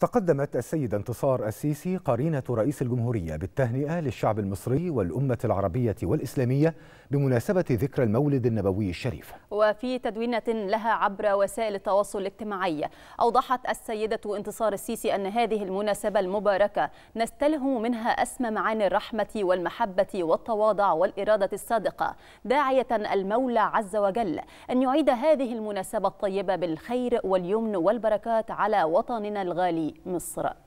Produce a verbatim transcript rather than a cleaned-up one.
تقدمت السيدة انتصار السيسي قرينة رئيس الجمهورية بالتهنئة للشعب المصري والأمة العربية والإسلامية بمناسبة ذكرى المولد النبوي الشريف. وفي تدوينة لها عبر وسائل التواصل الاجتماعي، أوضحت السيدة انتصار السيسي أن هذه المناسبة المباركة نستلهم منها أسمى معاني الرحمة والمحبة والتواضع والإرادة الصادقة، داعية المولى عز وجل أن يعيد هذه المناسبة الطيبة بالخير واليمن والبركات على وطننا الغالي مصر.